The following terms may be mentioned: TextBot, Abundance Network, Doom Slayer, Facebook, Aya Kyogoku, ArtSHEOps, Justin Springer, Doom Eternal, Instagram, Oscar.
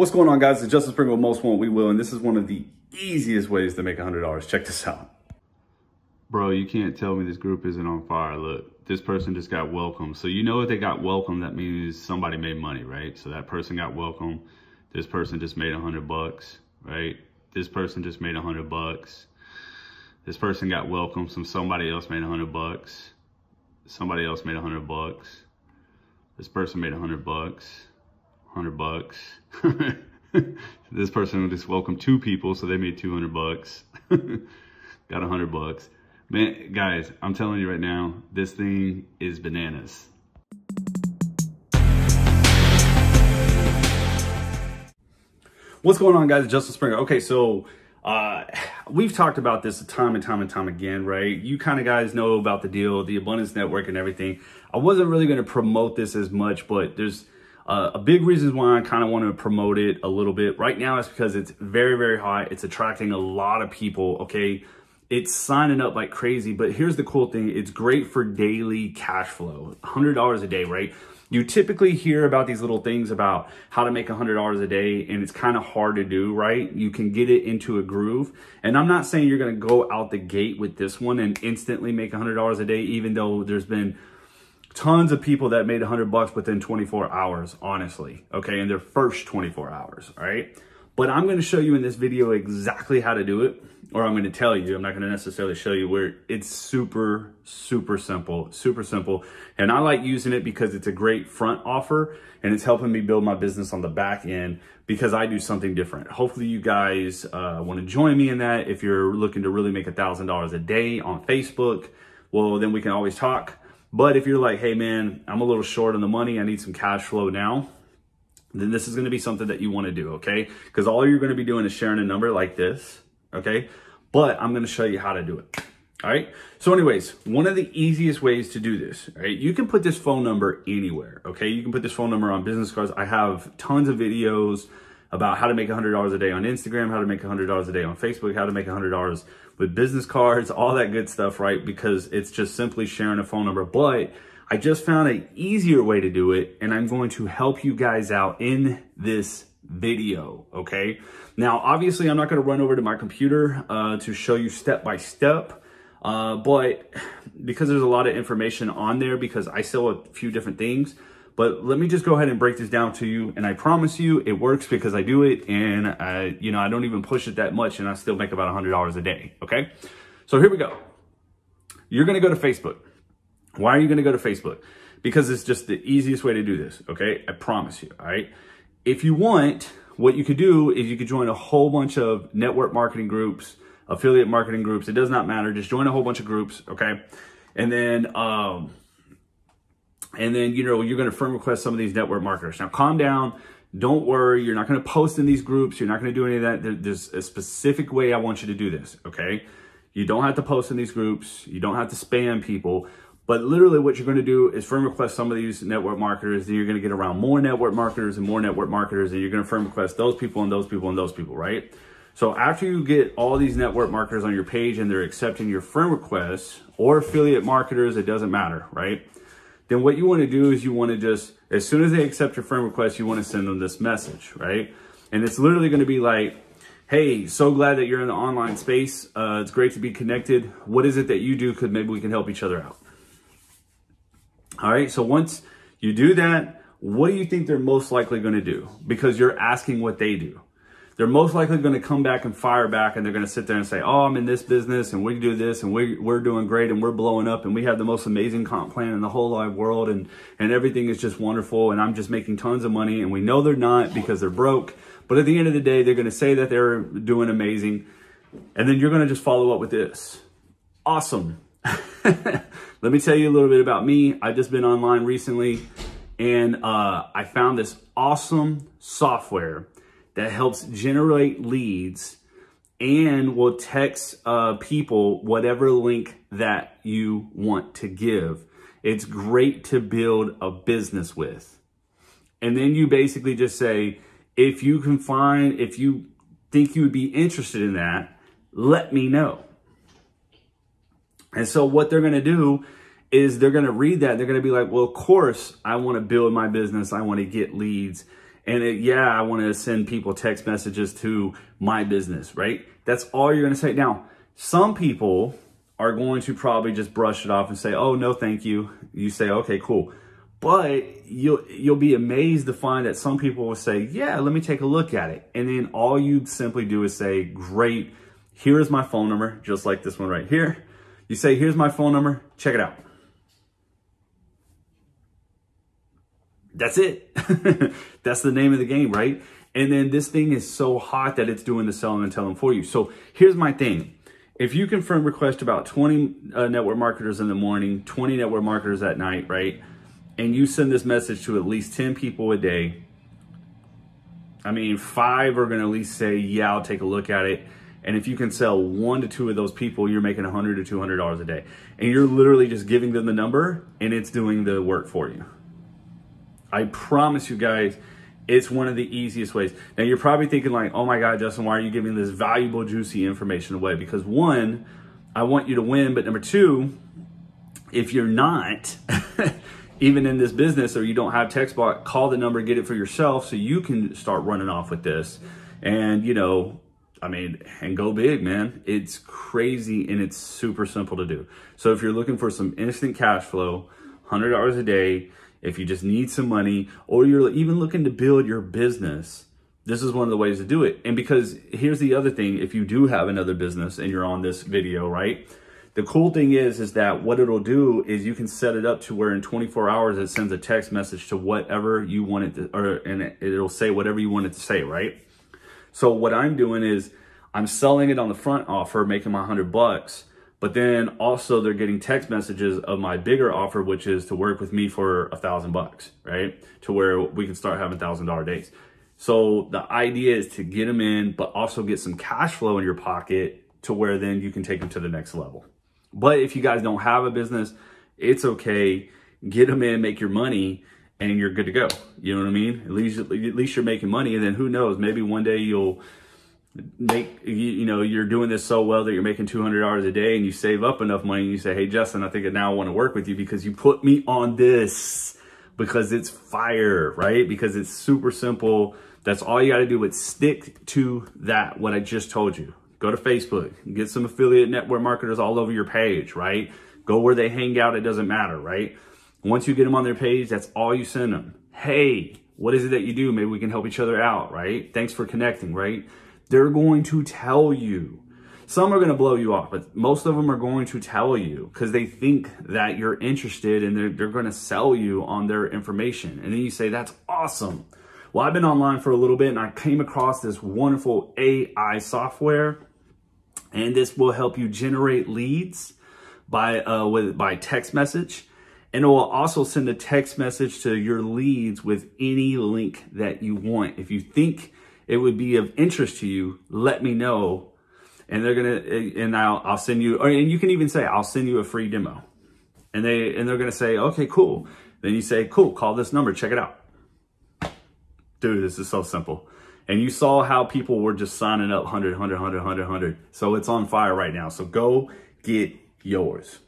What's going on, guys? It's Justin Springer with Most Won't, We Will, and this is one of the easiest ways to make $100. Check this out. Bro, you can't tell me this group isn't on fire. Look, this person just got welcomed. So you know if they got welcomed, that means somebody made money, right? So that person got welcomed. This person just made $100, right? This person just made $100. This person got welcomed. Somebody else made $100. Somebody else made $100. This person made $100. $100. This person just welcomed two people, so they made $200. Got $100. Man, guys, I'm telling you right now, this thing is bananas. What's going on, guys? Justin Springer. Okay, so we've talked about this time and time again, right? You kind of guys know about the deal, the Abundance Network and everything. I wasn't really going to promote this as much, but there's a big reason why I kind of want to promote it a little bit right now is because it's very, very hot. It's attracting a lot of people, okay? It's signing up like crazy, but here's the cool thing. It's great for daily cash flow, $100 a day, right? You typically hear about these little things about how to make $100 a day, and it's kind of hard to do, right? You can get it into a groove, and I'm not saying you're going to go out the gate with this one and instantly make $100 a day, even though there's been tons of people that made $100 within 24 hours, honestly, okay, in their first 24 hours, all right? But I'm going to show you in this video exactly how to do it, or I'm going to tell you. I'm not going to necessarily show you where it's super simple. And I like using it because it's a great front offer, and it's helping me build my business on the back end because I do something different. Hopefully you guys want to join me in that. If you're looking to really make $1,000 a day on Facebook, well, then we can always talk. But if you're like, hey man, I'm a little short on the money, I need some cash flow now, then this is going to be something that you want to do, okay? Because all you're going to be doing is sharing a number like this, okay? But I'm going to show you how to do it, all right? So anyways, one of the easiest ways to do this, all right? You can put this phone number anywhere, okay? You can put this phone number on business cards. I have tons of videos about how to make $100 a day on Instagram, how to make $100 a day on Facebook, how to make $100 with business cards, all that good stuff, right? Because it's just simply sharing a phone number. But I just found an easier way to do it, and I'm going to help you guys out in this video, okay? Now, obviously, I'm not gonna run over to my computer to show you step by step, but because there's a lot of information on there, because I sell a few different things, but let me just go ahead and break this down to you. And I promise you it works because I do it, and I don't even push it that much, and I still make about $100 a day, okay? So here we go. You're gonna go to Facebook. Why are you gonna go to Facebook? Because it's just the easiest way to do this, okay? I promise you, all right? If you want, what you could do is you could join a whole bunch of network marketing groups, affiliate marketing groups, it does not matter, just join a whole bunch of groups, okay? And then, you're going to friend request some of these network marketers. Now, calm down. Don't worry. You're not going to post in these groups. You're not going to do any of that. There's a specific way I want you to do this, okay? You don't have to post in these groups. You don't have to spam people. But literally what you're going to do is friend request some of these network marketers. Then you're going to get around more network marketers and more network marketers. And you're going to friend request those people and those people and those people, right? So after you get all these network marketers on your page and they're accepting your friend requests or affiliate marketers, it doesn't matter, right? Then what you want to do is you want to just, as soon as they accept your friend request, you want to send them this message, right? And it's literally going to be like, hey, so glad that you're in the online space. It's great to be connected. What is it that you do? Because maybe we can help each other out. All right. So once you do that, what do you think they're most likely going to do? Because you're asking what they do. They're most likely going to come back and fire back, and they're going to sit there and say, oh, I'm in this business and we do this and we're doing great and we're blowing up and we have the most amazing comp plan in the whole live world and everything is just wonderful and I'm just making tons of money. And we know they're not because they're broke. But at the end of the day, they're going to say that they're doing amazing. And then you're going to just follow up with this. Awesome. Let me tell you a little bit about me. I've just been online recently, and I found this awesome software that helps generate leads and will text people whatever link that you want to give. It's great to build a business with. And then you basically just say, if you think you would be interested in that, let me know. And so what they're gonna do is they're gonna read that. They're gonna be like, well, of course I wanna build my business. I wanna get leads. And I want to send people text messages to my business, right? That's all you're going to say. Now, some people are going to probably just brush it off and say, oh, no, thank you. You say, okay, cool. But you'll be amazed to find that some people will say, yeah, let me take a look at it. And then all you simply do is say, great, here's my phone number, just like this one right here. You say, here's my phone number, check it out. That's it. That's the name of the game, right? And then this thing is so hot that it's doing the selling and telling for you. So here's my thing. If you can friend request about 20 network marketers in the morning, 20 network marketers at night, right? And you send this message to at least 10 people a day, I mean, 5 are going to at least say, yeah, I'll take a look at it. And if you can sell 1 to 2 of those people, you're making $100 to $200 a day. And you're literally just giving them the number and it's doing the work for you. I promise you guys, it's one of the easiest ways. Now, you're probably thinking like, oh my God, Justin, why are you giving this valuable, juicy information away? Because 1, I want you to win. But number 2, if you're not... even in this business, or you don't have TextBot, call the number, get it for yourself so you can start running off with this. And, you know, I mean, and go big, man. It's crazy and it's super simple to do. So if you're looking for some instant cash flow, $100 a day, if you just need some money, or you're even looking to build your business, this is one of the ways to do it. And because here's the other thing, if you do have another business and you're on this video, right? The cool thing is that what it'll do is you can set it up to where in 24 hours, it sends a text message to whatever you want it to, or, and it'll say whatever you want it to say, right? So what I'm doing is I'm selling it on the front offer, making my $100, but then also they're getting text messages of my bigger offer, which is to work with me for $1,000, right? To where we can start having $1,000 days. So the idea is to get them in, but also get some cash flow in your pocket to where then you can take them to the next level. But if you guys don't have a business, it's okay. Get them in, make your money, and you're good to go. You know what I mean? At least you're making money. And then who knows, maybe one day you'll make, you know, you're doing this so well that you're making $200 a day and you save up enough money and you say, hey, Justin, I think I now want to work with you because you put me on this because it's fire, right? Because it's super simple. That's all you got to do is stick to that, what I just told you. Go to Facebook, get some affiliate network marketers all over your page, right? Go where they hang out, it doesn't matter, right? Once you get them on their page, that's all you send them. Hey, what is it that you do? Maybe we can help each other out, right? Thanks for connecting, right? They're going to tell you. Some are going to blow you off, but most of them are going to tell you because they think that you're interested and they're going to sell you on their information. And then you say, that's awesome. Well, I've been online for a little bit and I came across this wonderful AI software. And this will help you generate leads by text message. And it will also send a text message to your leads with any link that you want. If you think it would be of interest to you, let me know. And they're going to, and I'll send you, or, and you can even say, I'll send you a free demo. And they're going to say, okay, cool. Then you say, cool, call this number, check it out. Dude, this is so simple. And you saw how people were just signing up 100, 100, 100, 100, 100. So it's on fire right now. So go get yours.